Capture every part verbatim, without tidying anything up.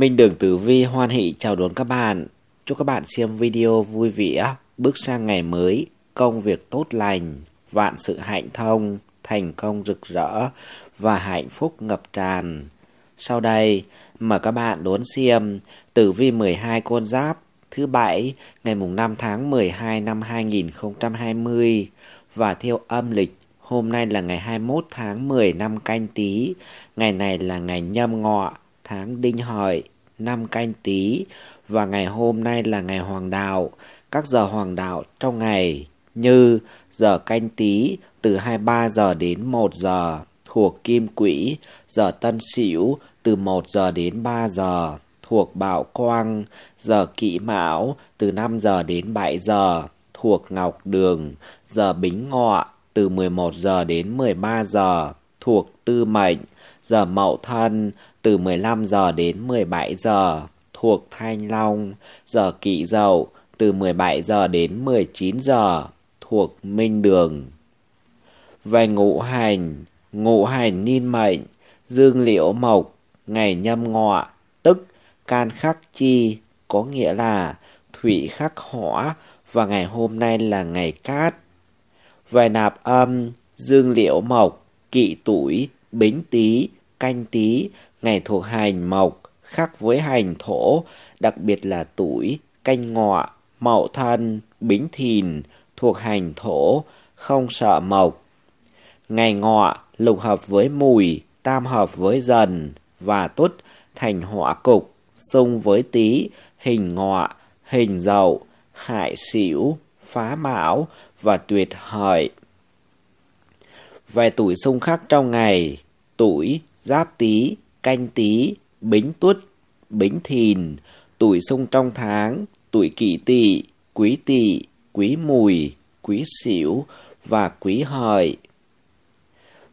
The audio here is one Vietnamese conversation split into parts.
Minh Đường Tử Vi hoan hỷ chào đón các bạn. Chúc các bạn xem video vui vẻ, bước sang ngày mới, công việc tốt lành, vạn sự hạnh thông, thành công rực rỡ và hạnh phúc ngập tràn. Sau đây, mời các bạn đón xem Tử Vi mười hai con giáp thứ bảy ngày mùng năm tháng mười hai năm hai nghìn không trăm hai mươi và theo âm lịch. Hôm nay là ngày hai mươi mốt tháng mười năm Canh Tý, ngày này là ngày Nhâm Ngọ, tháng Đinh Hợi, năm Canh Tý và ngày hôm nay là ngày Hoàng đạo. Các giờ Hoàng đạo trong ngày như giờ Canh Tý từ hai mươi ba giờ đến một giờ thuộc Kim Quỹ, giờ Tân Sửu từ một giờ đến ba giờ thuộc Bảo Quang, giờ Kỷ Mão từ năm giờ đến bảy giờ thuộc Ngọc Đường, giờ Bính Ngọ từ mười một giờ đến mười ba giờ thuộc Tư Mệnh, giờ Mậu Thân từ mười lăm giờ đến mười bảy giờ thuộc Thanh Long, giờ Kỷ Dậu từ mười bảy giờ đến mười chín giờ thuộc Minh Đường. Về ngũ hành, ngũ hành niên mệnh, dương liễu mộc, ngày Nhâm Ngọ, tức can khắc chi, có nghĩa là thủy khắc hỏa và ngày hôm nay là ngày cát. Về nạp âm, dương liễu mộc, Kỷ Tủi, Bính Tý, Canh Tý, ngày thuộc hành mộc, khác với hành thổ, đặc biệt là Tủi, Canh Ngọ, Mậu Thân, Bính Thìn, thuộc hành thổ, không sợ mộc. Ngày Ngọ, lục hợp với Mùi, tam hợp với Dần và Tuất, thành hỏa cục, xung với Tý, hình Ngọ, hình Dậu, hại Sửu, phá Mão và tuyệt Hợi. Về tuổi xung khắc trong ngày, tuổi Giáp Tý, Canh Tý, Bính Tuất, Bính Thìn. Tuổi xung trong tháng, tuổi Kỷ Tỵ, Quý Tỵ, Quý Mùi, Quý Sửu và Quý Hợi.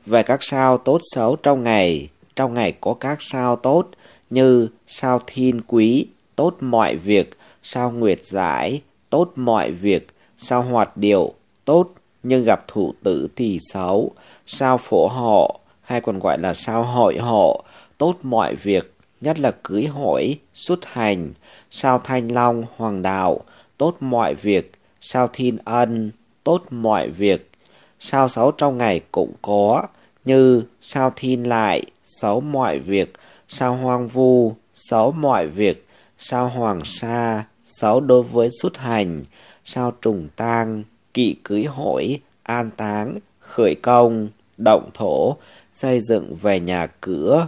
Về các sao tốt xấu trong ngày, trong ngày có các sao tốt như sao Thiên Quý, tốt mọi việc, sao Nguyệt Giải, tốt mọi việc, sao Hoạt Điệu, tốt nhưng gặp thủ tử thì xấu, sao Phổ Hộ hay còn gọi là sao Hội Hộ, tốt mọi việc, nhất là cưới hỏi, xuất hành, sao Thanh Long, Hoàng đạo, tốt mọi việc, sao Thiên Ân, tốt mọi việc. Sao xấu trong ngày cũng có như sao Thiên Lại, xấu mọi việc, sao Hoang Vu, xấu mọi việc, sao Hoàng Sa, xấu đối với xuất hành, sao Trùng Tang, kỵ cưới hỏi, an táng, khởi công, động thổ, xây dựng về nhà cửa.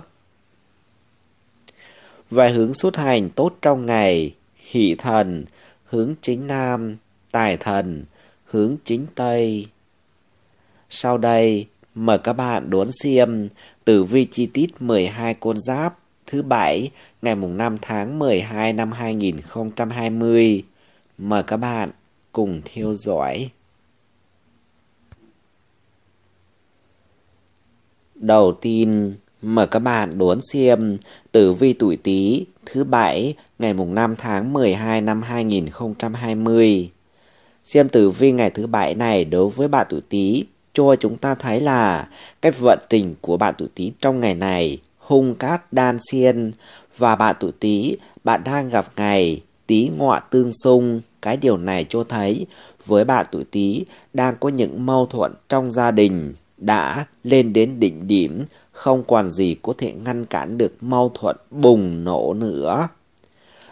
Về hướng xuất hành tốt trong ngày, hỷ thần, hướng chính nam, tài thần, hướng chính tây. Sau đây, mời các bạn đón xem tử vi chi tiết mười hai con giáp thứ bảy ngày mùng năm tháng mười hai năm hai nghìn không trăm hai mươi. Mời các bạn cùng theo dõi. Đầu tiên, mời các bạn đón xem tử vi tuổi Tý thứ bảy ngày mùng năm tháng mười hai năm hai nghìn không trăm hai mươi. Xem tử vi ngày thứ bảy này đối với bạn tuổi Tý cho chúng ta thấy là cách vận trình của bạn tuổi Tý trong ngày này hung cát đan xen, và bạn tuổi Tý bạn đang gặp ngày Tý Ngọ tương xung. Cái điều này cho thấy với bạn tuổi Tý đang có những mâu thuẫn trong gia đình đã lên đến đỉnh điểm, không còn gì có thể ngăn cản được mâu thuẫn bùng nổ nữa.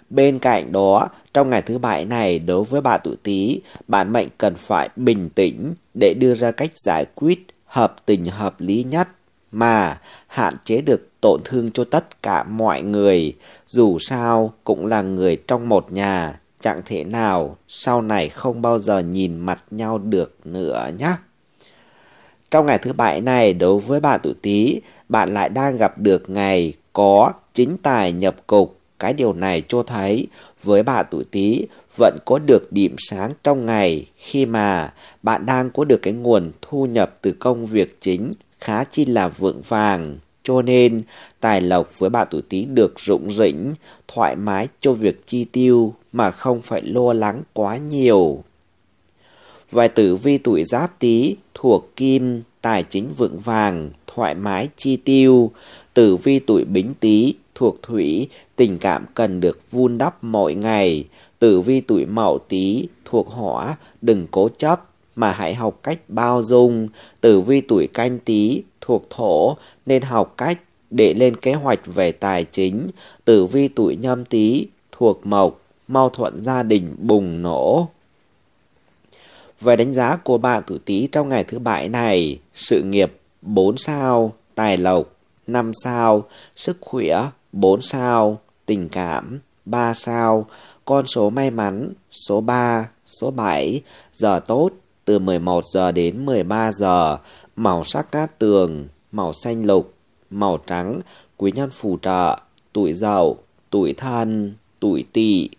Bên cạnh đó, trong ngày thứ bảy này đối với bạn tuổi Tý, bản mệnh cần phải bình tĩnh để đưa ra cách giải quyết hợp tình hợp lý nhất mà hạn chế được tổn thương cho tất cả mọi người. Dù sao cũng là người trong một nhà, chẳng thể nào sau này không bao giờ nhìn mặt nhau được nữa nhé. Trong ngày thứ bảy này đối với bạn tuổi Tý, bạn lại đang gặp được ngày có chính tài nhập cục. Cái điều này cho thấy với bạn tuổi Tý vẫn có được điểm sáng trong ngày khi mà bạn đang có được cái nguồn thu nhập từ công việc chính khá chi là vững vàng. Cho nên tài lộc với bạn tuổi Tý được rủng rỉnh, thoải mái cho việc chi tiêu mà không phải lo lắng quá nhiều. Vài tử vi tuổi Giáp Tý thuộc kim, tài chính vững vàng, thoải mái chi tiêu. Tử vi tuổi Bính Tý thuộc thủy, tình cảm cần được vun đắp mỗi ngày. Tử vi tuổi Mậu Tý thuộc hỏa, đừng cố chấp mà hãy học cách bao dung. Tử vi tuổi Canh Tý thuộc thổ, nên học cách để lên kế hoạch về tài chính. Tử vi tuổi Nhâm Tý thuộc mộc, mâu thuẫn gia đình bùng nổ. Về đánh giá của bạn tuổi Tý trong ngày thứ bảy này: sự nghiệp bốn sao, tài lộc năm sao, sức khỏe bốn sao, tình cảm ba sao, con số may mắn số ba, số bảy, giờ tốt từ mười một giờ đến mười ba giờ, màu sắc cát tường, màu xanh lục, màu trắng, quý nhân phù trợ, tuổi Dậu, tuổi Thân, tuổi Tỵ.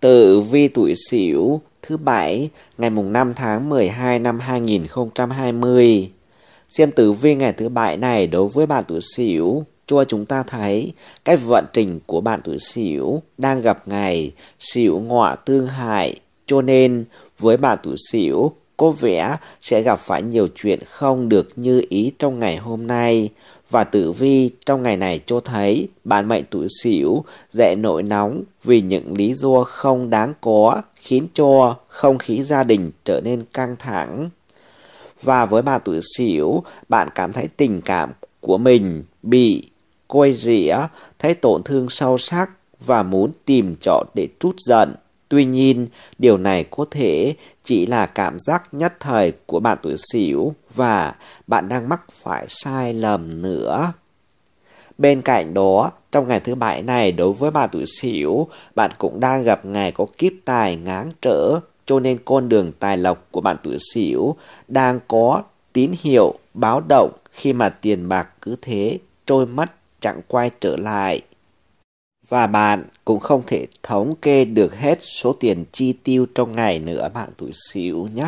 Tử vi tuổi Sửu thứ bảy ngày mùng năm tháng mười hai năm hai nghìn không trăm hai mươi. Xem tử vi ngày thứ bảy này đối với bạn tuổi Sửu, cho chúng ta thấy cái vận trình của bạn tuổi Sửu đang gặp ngày Sửu Ngọ tương hại, cho nên với bạn tuổi Sửu có vẻ sẽ gặp phải nhiều chuyện không được như ý trong ngày hôm nay. Và tử vi trong ngày này cho thấy bạn mệnh tuổi Sửu dễ nổi nóng vì những lý do không đáng có, khiến cho không khí gia đình trở nên căng thẳng. Và với bạn tuổi Sửu, bạn cảm thấy tình cảm của mình bị coi rỉa, thấy tổn thương sâu sắc và muốn tìm chỗ để trút giận. Tuy nhiên, điều này có thể chỉ là cảm giác nhất thời của bạn tuổi Sửu và bạn đang mắc phải sai lầm nữa. Bên cạnh đó, trong ngày thứ bảy này đối với bạn tuổi Sửu, bạn cũng đang gặp ngày có kiếp tài ngáng trở, cho nên con đường tài lộc của bạn tuổi Sửu đang có tín hiệu báo động khi mà tiền bạc cứ thế trôi mất chẳng quay trở lại. Và bạn cũng không thể thống kê được hết số tiền chi tiêu trong ngày nữa bạn tuổi Sửu nhé.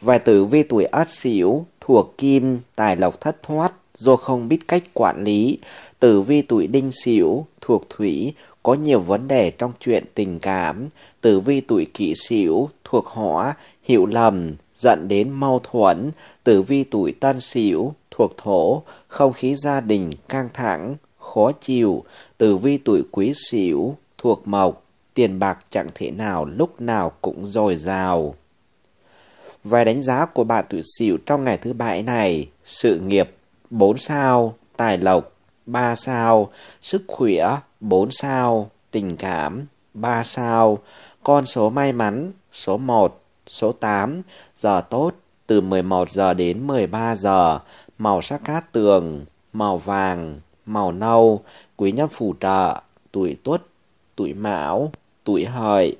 Và tử vi tuổi Ất Sửu thuộc kim, tài lộc thất thoát do không biết cách quản lý. Tử vi tuổi Đinh Sửu thuộc thủy, có nhiều vấn đề trong chuyện tình cảm. Tử vi tuổi Kỷ Sửu thuộc hỏa, hiểu lầm dẫn đến mâu thuẫn. Tử vi tuổi Tân Sửu thuộc thổ, không khí gia đình căng thẳng, khó chịu. Tử vi tuổi Quý Sửu thuộc mộc, tiền bạc chẳng thể nào lúc nào cũng dồi dào. Về đánh giá của bạn tuổi Sửu trong ngày thứ bảy này: sự nghiệp bốn sao, tài lộc ba sao, sức khỏe bốn sao, tình cảm ba sao, con số may mắn số một, số tám, giờ tốt từ mười một giờ đến mười ba giờ, màu sắc cát tường, màu vàng, màu nâu, quý nhân phù trợ, tuổi Tuất, tuổi Mão, tuổi Hợi.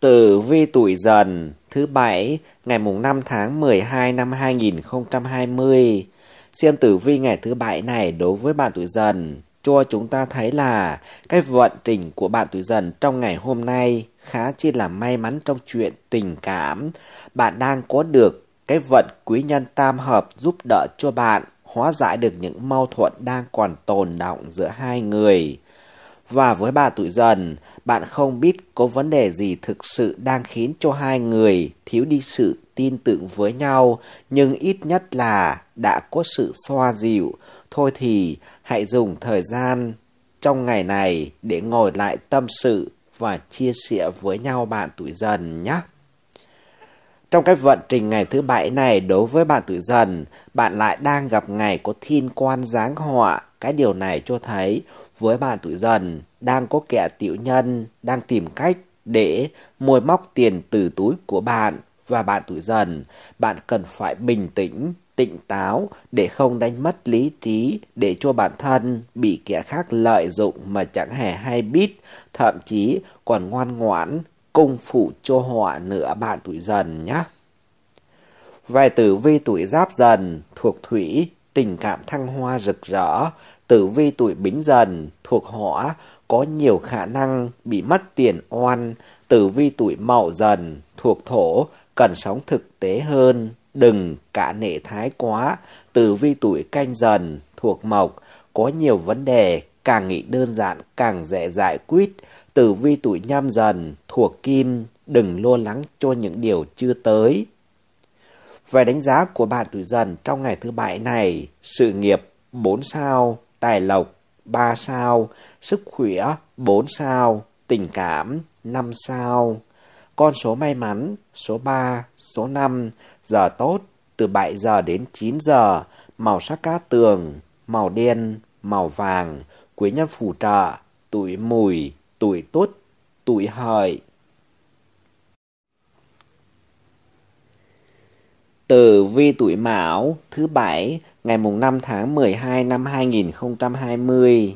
Tử vi tuổi Dần thứ bảy ngày mùng năm tháng mười hai năm hai nghìn không trăm hai mươi. Xem tử vi ngày thứ bảy này đối với bạn tuổi Dần cho chúng ta thấy là cái vận trình của bạn tuổi Dần trong ngày hôm nay khá chi là may mắn trong chuyện tình cảm. Bạn đang có được cái vận quý nhân tam hợp giúp đỡ cho bạn hóa giải được những mâu thuẫn đang còn tồn đọng giữa hai người. Và với bạn tuổi Dần, bạn không biết có vấn đề gì thực sự đang khiến cho hai người thiếu đi sự tin tưởng với nhau, nhưng ít nhất là đã có sự xoa dịu. Thôi thì hãy dùng thời gian trong ngày này để ngồi lại tâm sự và chia sẻ với nhau bạn tuổi Dần nhé. Trong cái vận trình ngày thứ bảy này đối với bạn tuổi Dần, bạn lại đang gặp ngày có thiên quan giáng họa. Cái điều này cho thấy với bạn tuổi Dần đang có kẻ tiểu nhân đang tìm cách để moi móc tiền từ túi của bạn. Và bạn tuổi Dần, bạn cần phải bình tĩnh, tỉnh táo để không đánh mất lý trí, để cho bản thân bị kẻ khác lợi dụng mà chẳng hề hay biết, thậm chí còn ngoan ngoãn cung phụ cho họ nữa bạn tuổi Dần nhé. Về tử vi tuổi Giáp Dần thuộc thủy, tình cảm thăng hoa rực rỡ. Tử vi tuổi Bính Dần thuộc hỏa, có nhiều khả năng bị mất tiền oan. Tử vi tuổi Mậu Dần thuộc thổ, cần sống thực tế hơn, đừng cả nể thái quá. Tử vi tuổi Canh Dần thuộc mộc, có nhiều vấn đề càng nghĩ đơn giản càng dễ giải quyết. Tử vi tuổi Nhâm Dần thuộc Kim, đừng lo lắng cho những điều chưa tới. Về đánh giá của bạn tuổi Dần trong ngày thứ bảy này, sự nghiệp bốn sao, tài lộc ba sao, sức khỏe bốn sao, tình cảm năm sao. Con số may mắn số ba, số năm, giờ tốt từ bảy giờ đến chín giờ, màu sắc cát tường, màu đen, màu vàng, quý nhân phù trợ, tuổi Mùi, tuổi Tuất, tuổi Hợi. Tử vi tuổi Mão thứ bảy ngày mùng năm tháng mười hai năm hai nghìn không trăm hai mươi.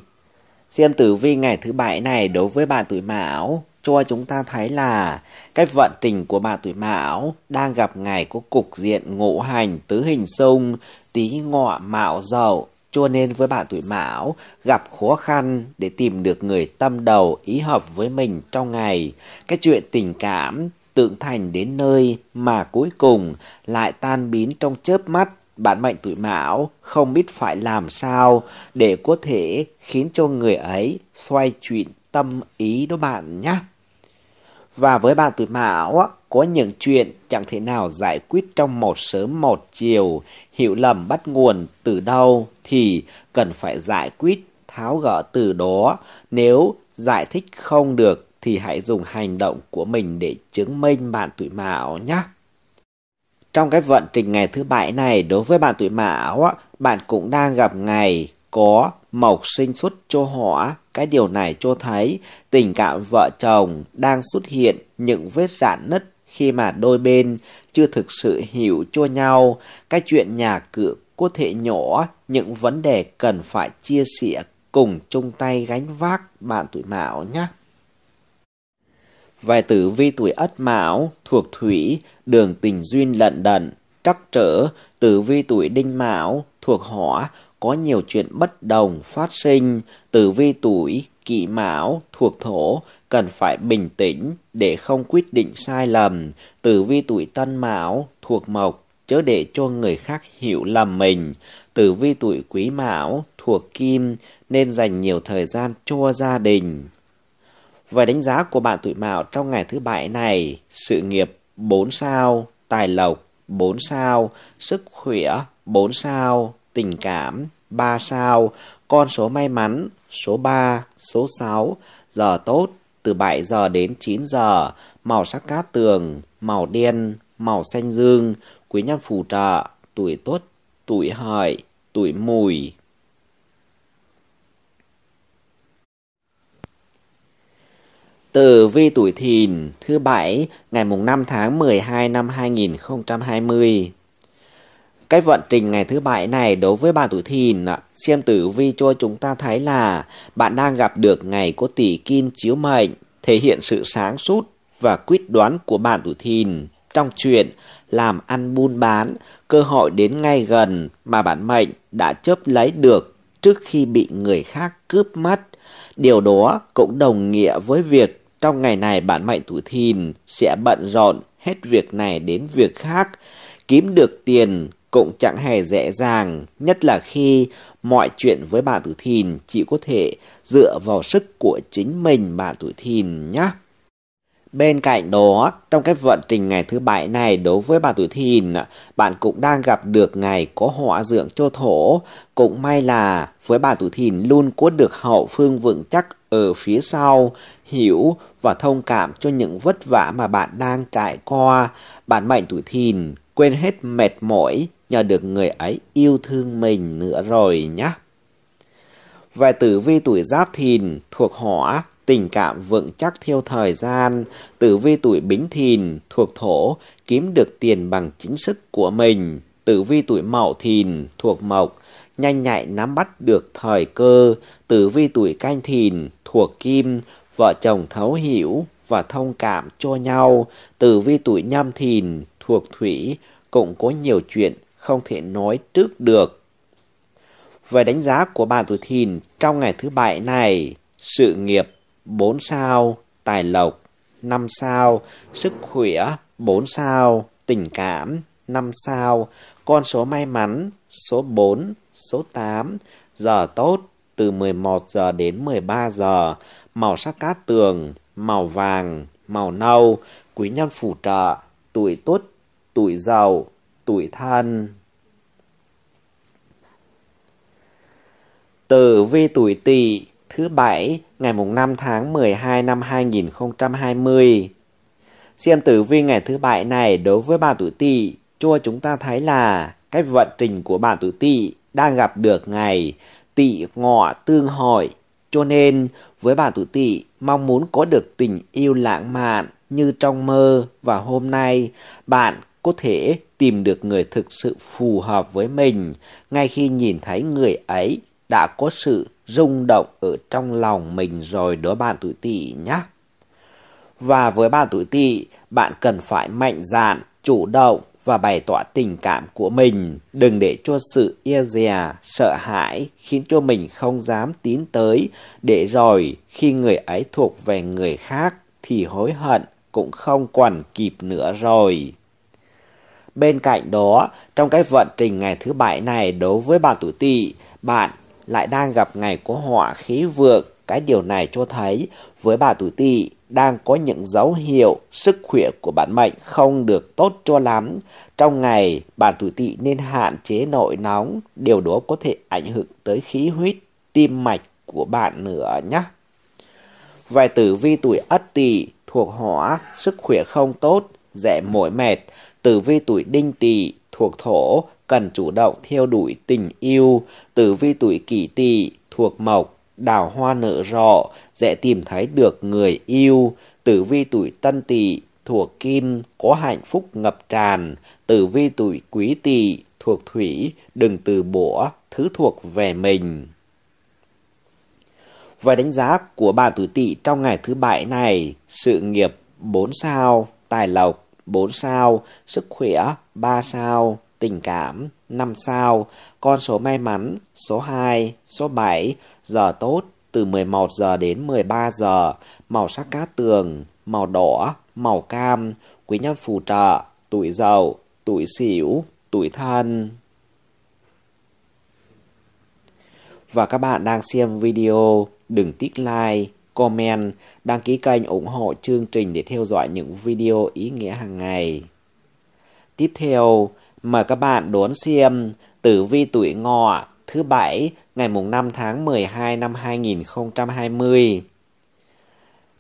Xem tử vi ngày thứ bảy này đối với bạn tuổi Mão cho chúng ta thấy là cái vận trình của bạn tuổi Mão đang gặp ngày có cục diện ngũ hành tứ hình xung, Tý Ngọ Mão Dậu, cho nên với bạn tuổi Mão gặp khó khăn để tìm được người tâm đầu ý hợp với mình trong ngày. Cái chuyện tình cảm tượng thành đến nơi mà cuối cùng lại tan biến trong chớp mắt. Bạn mệnh tuổi Mão không biết phải làm sao để có thể khiến cho người ấy xoay chuyển tâm ý đó bạn nhé. Và với bạn tuổi Mão, có những chuyện chẳng thể nào giải quyết trong một sớm một chiều. Hiểu lầm bắt nguồn từ đâu thì cần phải giải quyết, tháo gỡ từ đó. Nếu giải thích không được thì hãy dùng hành động của mình để chứng minh bạn tuổi Mão nhé. Trong cái vận trình ngày thứ bảy này đối với bạn tuổi Mão, bạn cũng đang gặp ngày có mộc sinh xuất cho hỏa. Cái điều này cho thấy tình cảm vợ chồng đang xuất hiện những vết rạn nứt khi mà đôi bên chưa thực sự hiểu cho nhau. Cái chuyện nhà cửa có thể nhỏ, những vấn đề cần phải chia sẻ cùng chung tay gánh vác bạn tuổi Mão nhé. Về tử vi tuổi Ất Mão thuộc Thủy, đường tình duyên lận đận, trắc trở. Tử vi tuổi Đinh Mão thuộc Hỏa, có nhiều chuyện bất đồng phát sinh. Tử vi tuổi Kỷ Mão thuộc Thổ, cần phải bình tĩnh để không quyết định sai lầm. Tử vi tuổi Tân Mão thuộc Mộc, chớ để cho người khác hiểu lầm mình. Tử vi tuổi Quý Mão thuộc Kim, nên dành nhiều thời gian cho gia đình. Về đánh giá của bạn tuổi Mão trong ngày thứ bảy này, sự nghiệp bốn sao, tài lộc bốn sao, sức khỏe bốn sao, tình cảm ba sao, con số may mắn số ba, số sáu, giờ tốt từ bảy giờ đến chín giờ, màu sắc cát tường, màu đen, màu xanh dương, quý nhân phù trợ, tuổi Tuất, tuổi Hợi, tuổi Mùi. Tử vi tuổi Thìn thứ bảy ngày mùng năm tháng mười hai năm hai nghìn không trăm hai mươi. Cái vận trình ngày thứ bảy này đối với bạn tuổi Thìn, xem tử vi cho chúng ta thấy là bạn đang gặp được ngày có tỷ kim chiếu mệnh, thể hiện sự sáng suốt và quyết đoán của bạn tuổi Thìn trong chuyện làm ăn buôn bán. Cơ hội đến ngay gần mà bạn mệnh đã chớp lấy được trước khi bị người khác cướp mất. Điều đó cũng đồng nghĩa với việc trong ngày này bạn mệnh tuổi Thìn sẽ bận rộn hết việc này đến việc khác. Kiếm được tiền cũng chẳng hề dễ dàng, nhất là khi mọi chuyện với bạn tuổi Thìn chỉ có thể dựa vào sức của chính mình bạn tuổi Thìn nhé. Bên cạnh đó, trong cái vận trình ngày thứ bảy này đối với bạn tuổi Thìn, bạn cũng đang gặp được ngày có hỏa dưỡng cho Thổ. Cũng may là với bạn tuổi Thìn luôn có được hậu phương vững chắc ở phía sau, hiểu và thông cảm cho những vất vả mà bạn đang trải qua. Bạn mệnh tuổi Thìn quên hết mệt mỏi nhờ được người ấy yêu thương mình nữa rồi nhé. Về tử vi tuổi Giáp Thìn thuộc Hỏa, tình cảm vững chắc theo thời gian. Tử vi tuổi Bính Thìn thuộc Thổ, kiếm được tiền bằng chính sức của mình. Tử vi tuổi Mậu Thìn thuộc Mộc, nhanh nhạy nắm bắt được thời cơ. Tử vi tuổi Canh Thìn thuộc Kim, vợ chồng thấu hiểu và thông cảm cho nhau. Tử vi tuổi Nhâm Thìn thuộc Thủy, cũng có nhiều chuyện không thể nói trước được. Về đánh giá của bạn tuổi Thìn trong ngày thứ bảy này, sự nghiệp bốn sao, tài lộc năm sao, sức khỏe bốn sao, tình cảm năm sao, con số may mắn số bốn, số tám, giờ tốt từ mười một giờ đến mười ba giờ, màu sắc cát tường, màu vàng, màu nâu, quý nhân phù trợ, tuổi Tuất, tuổi Dậu, tuổi Thân. Tử vi tuổi Tỵ thứ bảy ngày mùng năm tháng mười hai năm hai nghìn không trăm hai mươi. Xem tử vi ngày thứ bảy này đối với bạn tuổi Tỵ, cho chúng ta thấy là cách vận trình của bạn tuổi Tỵ đang gặp được ngày Tỵ Ngọ tương hội, cho nên với bạn tuổi Tỵ mong muốn có được tình yêu lãng mạn như trong mơ, và hôm nay bạn có thể tìm được người thực sự phù hợp với mình. Ngay khi nhìn thấy người ấy đã có sự rung động ở trong lòng mình rồi đó bạn tuổi Tỵ nhé. Và với bạn tuổi Tỵ, bạn cần phải mạnh dạn, chủ động và bày tỏ tình cảm của mình, đừng để cho sự e dè, sợ hãi khiến cho mình không dám tiến tới, để rồi khi người ấy thuộc về người khác thì hối hận cũng không còn kịp nữa rồi. Bên cạnh đó, trong cái vận trình ngày thứ bảy này đối với bạn tuổi Tỵ, bạn lại đang gặp ngày có họa khí vượng. Cái điều này cho thấy với bạn tuổi Tỵ đang có những dấu hiệu sức khỏe của bản mệnh không được tốt cho lắm. Trong ngày, bạn tuổi Tỵ nên hạn chế nổi nóng, điều đó có thể ảnh hưởng tới khí huyết, tim mạch của bạn nữa nhé. Vài tử vi tuổi Ất Tỵ thuộc hỏa, sức khỏe không tốt, dễ mỏi mệt. Tử vi tuổi Đinh Tỵ thuộc thổ, cần chủ động theo đuổi tình yêu. Tử vi tuổi Kỷ Tỵ thuộc mộc, đào hoa nở rộ, dễ tìm thấy được người yêu. Tử vi tuổi Tân Tỵ thuộc kim, có hạnh phúc ngập tràn. Tử vi tuổi Quý Tỵ thuộc thủy, đừng từ bỏ thứ thuộc về mình. Và đánh giá của bạn tuổi Tỵ trong ngày thứ bảy này: sự nghiệp bốn sao, tài lộc bốn sao, sức khỏe ba sao, tình cảm năm sao, con số may mắn số hai, số bảy, giờ tốt từ mười một giờ đến mười ba giờ, màu sắc cát tường, màu đỏ, màu cam, quý nhân phù trợ, tuổi Dậu, tuổi Sửu, tuổi Thân. Và các bạn đang xem video, đừng tích like, comment, đăng ký kênh ủng hộ chương trình để theo dõi những video ý nghĩa hàng ngày. Tiếp theo, mời các bạn đón xem tử vi tuổi Ngọ thứ bảy ngày mùng năm tháng mười hai năm hai nghìn không trăm hai mươi.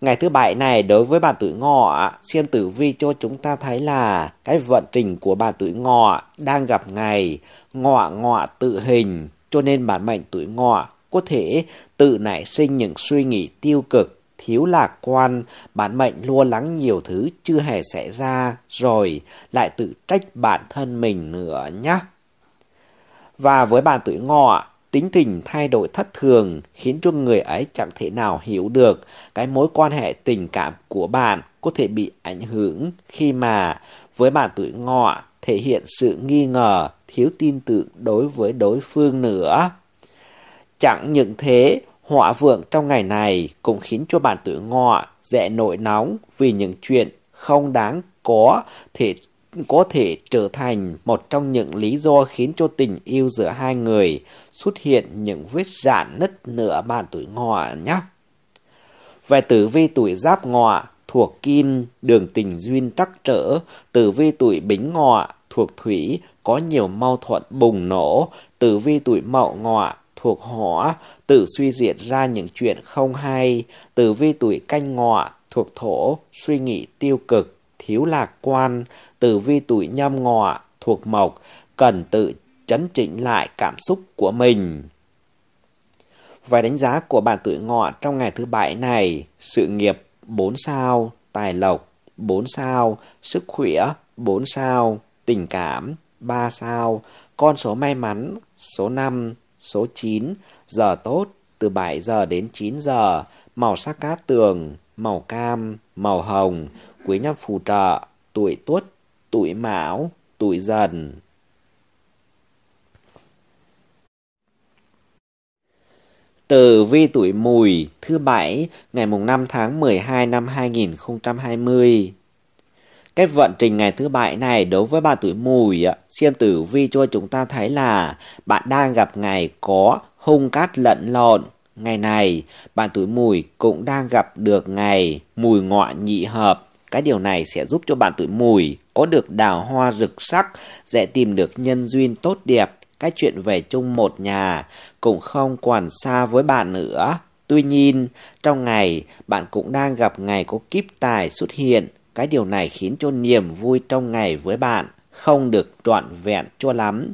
Ngày thứ bảy này đối với bạn tuổi Ngọ, xem tử vi cho chúng ta thấy là cái vận trình của bạn tuổi Ngọ đang gặp ngày Ngọ Ngọ tự hình, cho nên bản mệnh tuổi Ngọ có thể tự nảy sinh những suy nghĩ tiêu cực, thiếu lạc quan, bản mệnh lo lắng nhiều thứ chưa hề xảy ra, rồi lại tự trách bản thân mình nữa nhé. Và với bạn tuổi Ngọ, tính tình thay đổi thất thường khiến cho người ấy chẳng thể nào hiểu được cái mối quan hệ tình cảm của bạn có thể bị ảnh hưởng khi mà với bạn tuổi Ngọ thể hiện sự nghi ngờ, thiếu tin tưởng đối với đối phương nữa. Chẳng những thế, họa vượng trong ngày này cũng khiến cho bạn tuổi Ngọ dễ nổi nóng vì những chuyện không đáng có thể có thể trở thành một trong những lý do khiến cho tình yêu giữa hai người xuất hiện những vết rạn nứt nữa bạn tuổi Ngọ nhé. Về tử vi tuổi Giáp Ngọ thuộc kim, đường tình duyên trắc trở. Tử vi tuổi Bính Ngọ thuộc thủy, có nhiều mâu thuẫn bùng nổ. Tử vi tuổi Mậu Ngọ thuộc hỏa, tự suy diễn ra những chuyện không hay. Tử vi tuổi Canh Ngọ thuộc thổ, suy nghĩ tiêu cực, thiếu lạc quan. Tử vi tuổi Nhâm Ngọ thuộc mộc, cần tự chấn chỉnh lại cảm xúc của mình. Vài đánh giá của bạn tuổi Ngọ trong ngày thứ bảy này: sự nghiệp bốn sao, tài lộc bốn sao, sức khỏe bốn sao, tình cảm ba sao, con số may mắn số năm, số chín, giờ tốt từ bảy giờ đến chín giờ, màu sắc cát tường, màu cam, màu hồng, quý nhân phù trợ, tuổi Tuất, tuổi Mão, tuổi Dần. Tử vi tuổi Mùi thứ bảy ngày mùng năm tháng mười hai năm hai nghìn không trăm hai mươi. Cái vận trình ngày thứ bảy này đối với bạn tuổi Mùi, xem tử vi cho chúng ta thấy là bạn đang gặp ngày có hung cát lẫn lộn. Ngày này, bạn tuổi Mùi cũng đang gặp được ngày Mùi Ngọ nhị hợp. Cái điều này sẽ giúp cho bạn tuổi Mùi có được đào hoa rực sắc, dễ tìm được nhân duyên tốt đẹp. Cái chuyện về chung một nhà cũng không còn xa với bạn nữa. Tuy nhiên, trong ngày, bạn cũng đang gặp ngày có kiếp tài xuất hiện. Cái điều này khiến cho niềm vui trong ngày với bạn không được trọn vẹn cho lắm.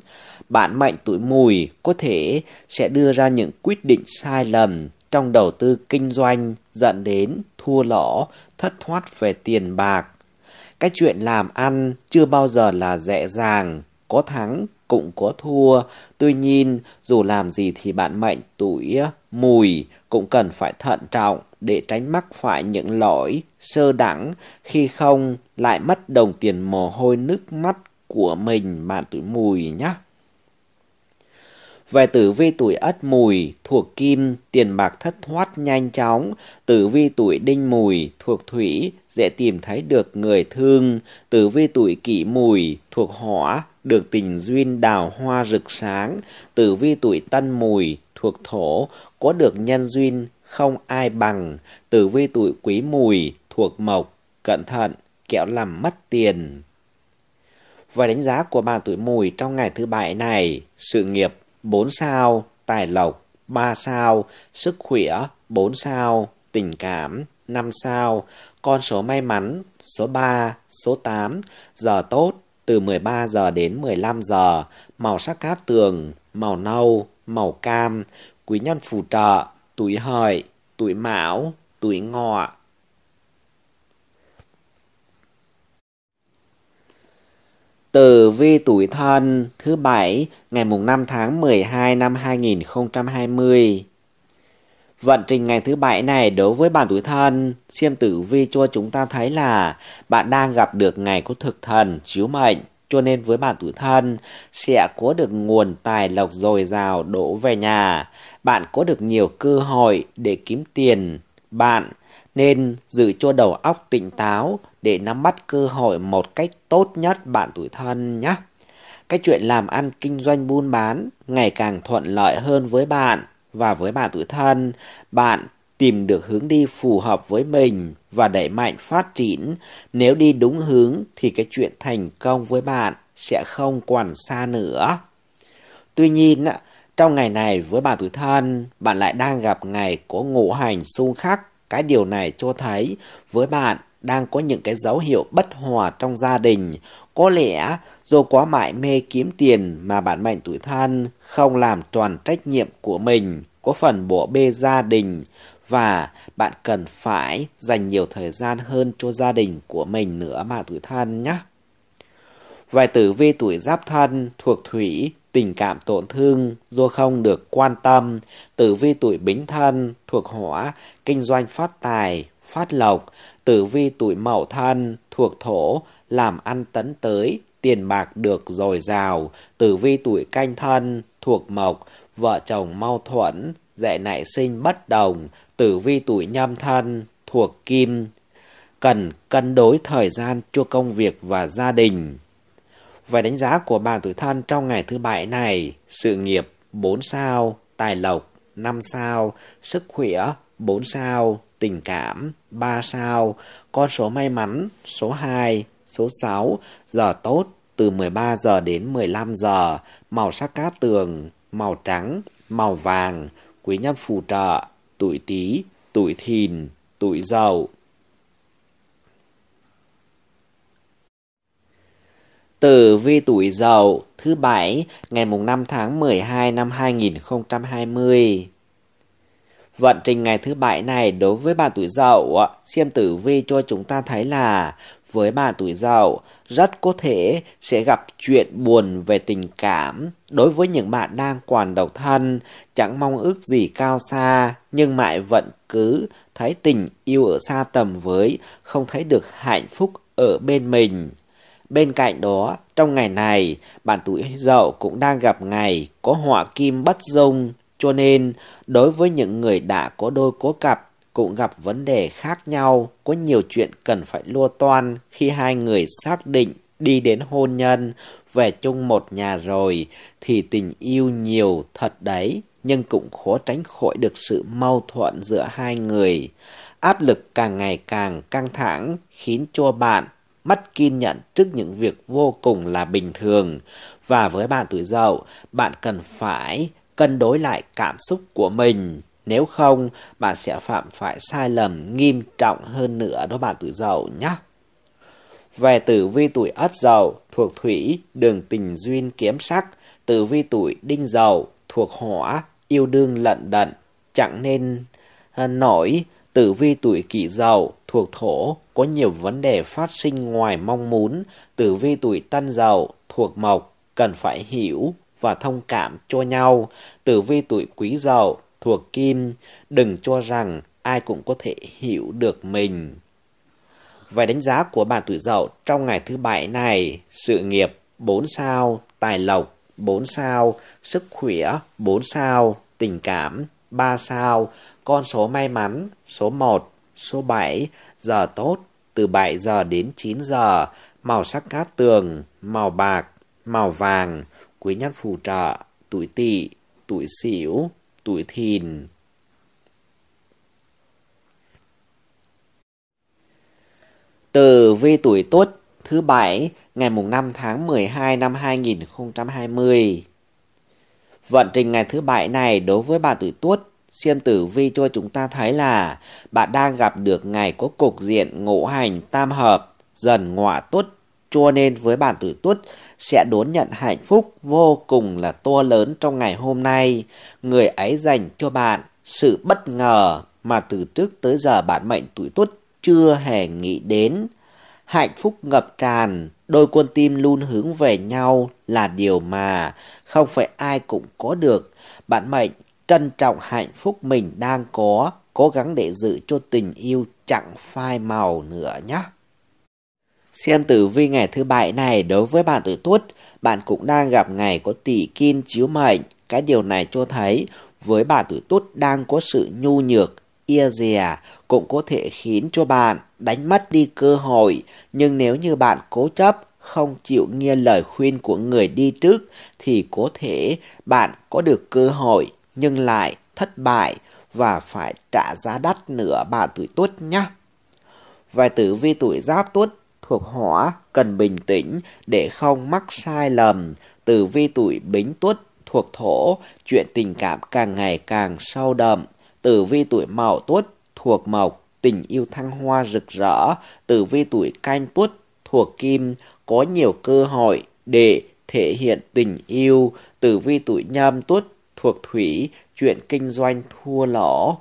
Bạn mệnh tuổi Mùi có thể sẽ đưa ra những quyết định sai lầm trong đầu tư kinh doanh, dẫn đến thua lỗ, thất thoát về tiền bạc. Cái chuyện làm ăn chưa bao giờ là dễ dàng, có thắng cũng có thua. Tuy nhiên, dù làm gì thì bạn mệnh tuổi Mùi cũng cần phải thận trọng để tránh mắc phải những lỗi sơ đẳng, khi không lại mất đồng tiền mồ hôi nước mắt của mình bạn tuổi Mùi nhé. Về tử vi tuổi Ất Mùi thuộc Kim, tiền bạc thất thoát nhanh chóng. Tử vi tuổi Đinh Mùi thuộc Thủy, dễ tìm thấy được người thương. Tử vi tuổi Kỷ Mùi thuộc Hỏa, được tình duyên đào hoa rực sáng. Tử vi tuổi Tân Mùi thuộc Thổ, có được nhân duyên không ai bằng. Tử vi tuổi Quý Mùi thuộc Mộc, cẩn thận kẻo làm mất tiền. Và đánh giá của bạn tuổi Mùi trong ngày thứ bảy này: sự nghiệp bốn sao, tài lộc ba sao, sức khỏe bốn sao, tình cảm năm sao. Con số may mắn số ba, số tám, giờ tốt từ mười ba giờ đến mười lăm giờ, màu sắc cát tường màu nâu, màu cam. Quý nhân phù trợ tuổi Hợi, tuổi Mão, tuổi Ngọ. Tử vi tuổi Thân thứ bảy ngày mùng năm tháng mười hai năm hai nghìn không trăm hai mươi. Vận trình ngày thứ bảy này đối với bạn tuổi Thân, xem tử vi cho chúng ta thấy là bạn đang gặp được ngày có thực thần chiếu mệnh, cho nên với bạn tuổi Thân sẽ có được nguồn tài lộc dồi dào đổ về nhà. Bạn có được nhiều cơ hội để kiếm tiền. Bạn nên giữ cho đầu óc tỉnh táo để nắm bắt cơ hội một cách tốt nhất bạn tuổi Thân nhé. Cái chuyện làm ăn kinh doanh buôn bán ngày càng thuận lợi hơn với bạn. Và với bạn tuổi Thân, bạn tìm được hướng đi phù hợp với mình và đẩy mạnh phát triển. Nếu đi đúng hướng thì cái chuyện thành công với bạn sẽ không còn xa nữa. Tuy nhiên, trong ngày này với bạn tuổi Thân, bạn lại đang gặp ngày có ngũ hành xung khắc. Cái điều này cho thấy với bạn đang có những cái dấu hiệu bất hòa trong gia đình. Có lẽ do quá mải mê kiếm tiền mà bạn mệnh tuổi Thân không làm tròn trách nhiệm của mình, có phần bỏ bê gia đình, và bạn cần phải dành nhiều thời gian hơn cho gia đình của mình nữa mà tuổi Thân nhé. Về tử vi tuổi Giáp Thân thuộc Thủy, tình cảm tổn thương do không được quan tâm. Tử vi tuổi Bính Thân thuộc Hỏa, kinh doanh phát tài, phát lộc. Tử vi tuổi Mậu Thân thuộc Thổ, làm ăn tấn tới, tiền bạc được dồi dào. Tử vi tuổi Canh Thân thuộc Mộc, vợ chồng mâu thuẫn, dễ nảy sinh bất đồng. Tử vi tuổi Nhâm Thân thuộc Kim, cần cân đối thời gian cho công việc và gia đình. Về đánh giá của bạn tuổi Thân trong ngày thứ bảy này: sự nghiệp bốn sao, tài lộc năm sao, sức khỏe bốn sao, tình cảm ba sao. Con số may mắn số hai, số sáu, giờ tốt từ mười ba giờ đến mười lăm giờ, màu sắc cát tường màu trắng, màu vàng. Quý nhân phù trợ tuổi Tý, tuổi Thìn, tuổi Dậu. Tử vi tuổi Dậu thứ bảy ngày mùng năm tháng mười hai năm hai nghìn không trăm hai mươi. Vận trình ngày thứ bảy này đối với bạn tuổi Dậu, xem tử vi cho chúng ta thấy là với bạn tuổi Dậu rất có thể sẽ gặp chuyện buồn về tình cảm. Đối với những bạn đang còn độc thân, chẳng mong ước gì cao xa nhưng mãi vẫn cứ thấy tình yêu ở xa tầm với, không thấy được hạnh phúc ở bên mình. Bên cạnh đó, trong ngày này, bạn tuổi Dậu cũng đang gặp ngày có họa kim bất dung, cho nên đối với những người đã có đôi có cặp cũng gặp vấn đề khác nhau, có nhiều chuyện cần phải lo toan khi hai người xác định đi đến hôn nhân, về chung một nhà rồi thì tình yêu nhiều thật đấy. nhưng cũng khó tránh khỏi được sự mâu thuẫn giữa hai người. Áp lực càng ngày càng căng thẳng khiến cho bạn mất kiên nhẫn trước những việc vô cùng là bình thường. Và với bạn tuổi Dậu, bạn cần phải cân đối lại cảm xúc của mình. Nếu không, bạn sẽ phạm phải sai lầm nghiêm trọng hơn nữa đó bạn tuổi Dậu nhé. Về tử vi tuổi Ất Dậu thuộc thủy, đường tình duyên kiếm sắc. Tử vi tuổi Đinh Dậu thuộc hỏa, yêu đương lận đận, chẳng nên nổi. Tử vi tuổi Kỷ Dậu thuộc thổ, có nhiều vấn đề phát sinh ngoài mong muốn. Tử vi tuổi Tân Dậu thuộc mộc, cần phải hiểu và thông cảm cho nhau. Tử vi tuổi Quý Dậu thuộc kim, đừng cho rằng ai cũng có thể hiểu được mình. Về đánh giá của bạn tuổi Dậu trong ngày thứ bảy này, sự nghiệp bốn sao, tài lộc bốn sao, sức khỏe bốn sao, tình cảm ba sao, con số may mắn số một, số bảy, giờ tốt từ bảy giờ đến chín giờ, màu sắc cát tường, màu bạc, màu vàng, quý nhân phù trợ, tuổi Tỵ, tuổi Sửu, tuổi Thìn. Tử vi tuổi Tuất thứ bảy ngày mùng năm tháng mười hai năm hai nghìn không trăm hai mươi. Vận trình ngày thứ bảy này đối với bạn tuổi Tuất, xem tử vi cho chúng ta thấy là bạn đang gặp được ngày có cục diện ngũ hành tam hợp Dần Ngọ Tuất, cho nên với bạn tuổi Tuất sẽ đón nhận hạnh phúc vô cùng là to lớn trong ngày hôm nay. Người ấy dành cho bạn sự bất ngờ mà từ trước tới giờ bạn mệnh tuổi Tuất chưa hề nghĩ đến. Hạnh phúc ngập tràn, đôi con tim luôn hướng về nhau là điều mà không phải ai cũng có được. Bạn mệnh trân trọng hạnh phúc mình đang có, cố gắng để giữ cho tình yêu chẳng phai màu nữa nhé. Xem tử vi ngày thứ bảy này đối với bạn tuổi Tuất, bạn cũng đang gặp ngày có tỷ kim chiếu mệnh. Cái điều này cho thấy với bạn tuổi Tuất đang có sự nhu nhược, e dè, cũng có thể khiến cho bạn đánh mất đi cơ hội. Nhưng nếu như bạn cố chấp, không chịu nghe lời khuyên của người đi trước, thì có thể bạn có được cơ hội nhưng lại thất bại và phải trả giá đắt nữa bạn tuổi Tuất nhé. Về tử vi tuổi Giáp Tuất thuộc hỏa, cần bình tĩnh để không mắc sai lầm. Tử vi tuổi Bính Tuất thuộc thổ, chuyện tình cảm càng ngày càng sâu đậm. Tử vi tuổi Mậu Tuất thuộc mộc, tình yêu thăng hoa rực rỡ. Tử vi tuổi Canh Tuất thuộc kim, có nhiều cơ hội để thể hiện tình yêu. Tử vi tuổi Nhâm Tuất thuộc thủy, chuyện kinh doanh thua lỗ.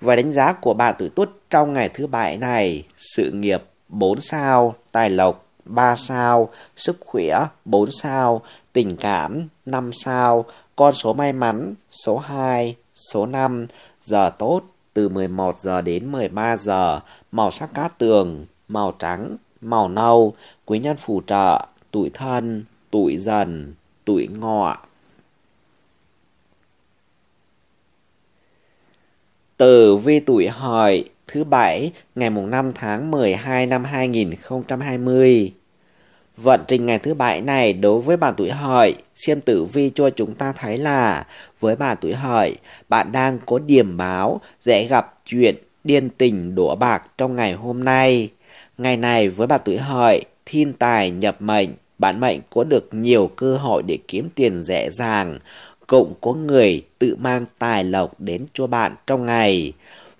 Và đánh giá của bạn tuổi Tuất trong ngày thứ bảy này, sự nghiệp bốn sao, tài lộc ba sao, sức khỏe bốn sao, tình cảm năm sao, con số may mắn số hai, số năm, giờ tốt từ mười một giờ đến mười ba giờ, màu sắc cát tường, màu trắng, màu nâu, quý nhân phù trợ, tuổi Thân, tuổi Dần, tuổi Ngọ. Tử vi tuổi Hợi thứ bảy ngày mùng năm tháng mười hai năm hai nghìn không trăm hai mươi. Vận trình ngày thứ bảy này đối với bạn tuổi Hợi, xem tử vi cho chúng ta thấy là với bạn tuổi Hợi, bạn đang có điểm báo dễ gặp chuyện điên tình đổ bạc trong ngày hôm nay. Ngày này với bạn tuổi Hợi, thiên tài nhập mệnh, bạn mệnh có được nhiều cơ hội để kiếm tiền dễ dàng, cũng có người tự mang tài lộc đến cho bạn trong ngày.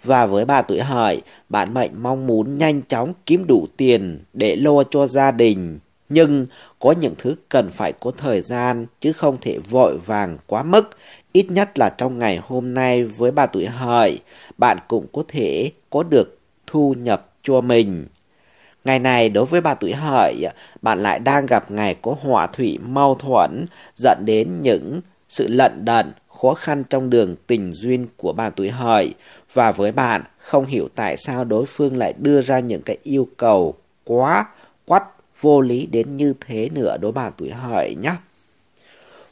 Và với bạn tuổi Hợi, bạn mệnh mong muốn nhanh chóng kiếm đủ tiền để lo cho gia đình. Nhưng có những thứ cần phải có thời gian chứ không thể vội vàng quá mức. Ít nhất là trong ngày hôm nay với bạn tuổi Hợi, bạn cũng có thể có được thu nhập cho mình. Ngày này đối với bạn tuổi Hợi, bạn lại đang gặp ngày có hỏa thủy mâu thuẫn dẫn đến những sự lận đận, khó khăn trong đường tình duyên của bạn tuổi Hợi. Và với bạn, không hiểu tại sao đối phương lại đưa ra những cái yêu cầu quá quắt vô lý đến như thế nữa đối bạn tuổi Hợi nhé.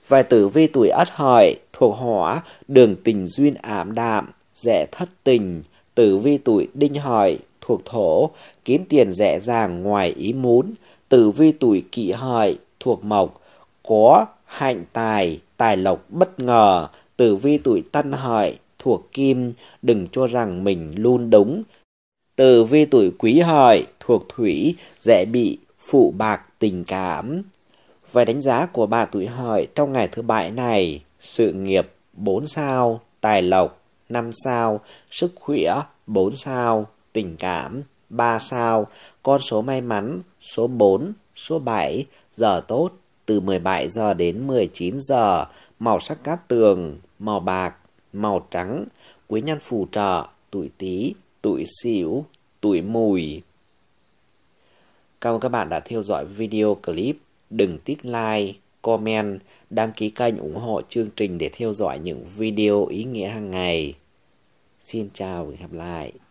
Về tử vi tuổi Ất Hợi thuộc hỏa, đường tình duyên ảm đạm, dễ thất tình. Tử vi tuổi Đinh Hợi thuộc thổ, kiếm tiền dễ dàng ngoài ý muốn. Tử vi tuổi Kỷ Hợi thuộc mộc, có hạnh tài, tài lộc bất ngờ. Tử vi tuổi Tân Hợi thuộc Kim, đừng cho rằng mình luôn đúng. Tử vi tuổi Quý Hợi thuộc Thủy, dễ bị phụ bạc tình cảm. Về đánh giá của bà tuổi Hợi trong ngày thứ bảy này, sự nghiệp bốn sao, tài lộc năm sao, sức khỏe bốn sao, tình cảm ba sao, con số may mắn số bốn, số bảy, giờ tốt từ mười bảy giờ đến mười chín giờ, màu sắc cát tường, màu bạc, màu trắng, quý nhân phù trợ, tuổi Tý, tuổi Sửu, tuổi Mùi. Cảm ơn các bạn đã theo dõi video clip. Đừng tích like, comment, đăng ký kênh ủng hộ chương trình để theo dõi những video ý nghĩa hàng ngày. Xin chào và hẹn gặp lại.